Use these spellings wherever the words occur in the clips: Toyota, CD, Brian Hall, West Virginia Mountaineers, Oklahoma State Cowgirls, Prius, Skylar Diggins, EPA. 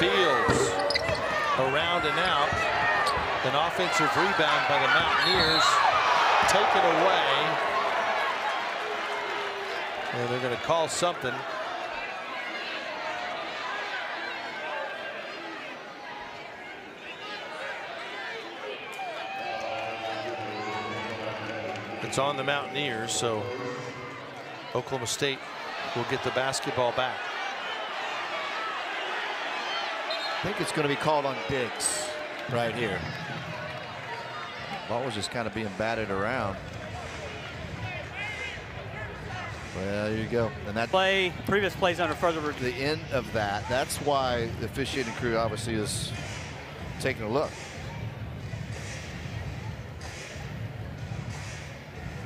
Fields around and out. An offensive rebound by the Mountaineers. Take it away. And they're going to call something. It's on the Mountaineers, so Oklahoma State will get the basketball back. I think it's going to be called on Diggs right here. Ball was just kind of being batted around. Well, there you go. And that play, previous plays under further review. The end of that. That's why the officiating crew obviously is taking a look.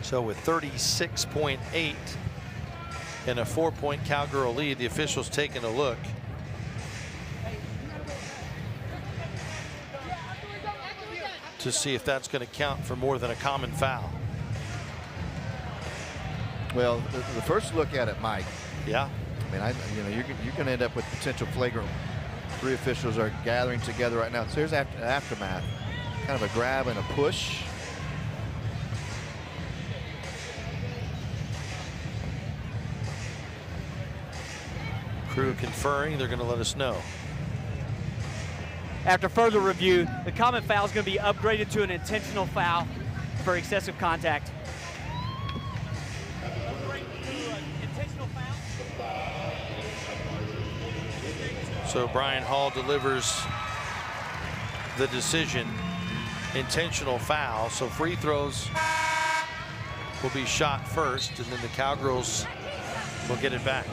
So with 36.8 and a 4-point Cowgirl lead, the officials taking a look. To see if that's going to count for more than a common foul. Well, the first look at it, Mike. Yeah. I mean, you're going to end up with potential flagrant. Three officials are gathering together right now. So here's aftermath. Kind of a grab and a push. Crew conferring. They're going to let us know. After further review, the common foul is going to be upgraded to an intentional foul for excessive contact. So Brian Hall delivers the decision, intentional foul. So free throws will be shot first, and then the Cowgirls will get it back.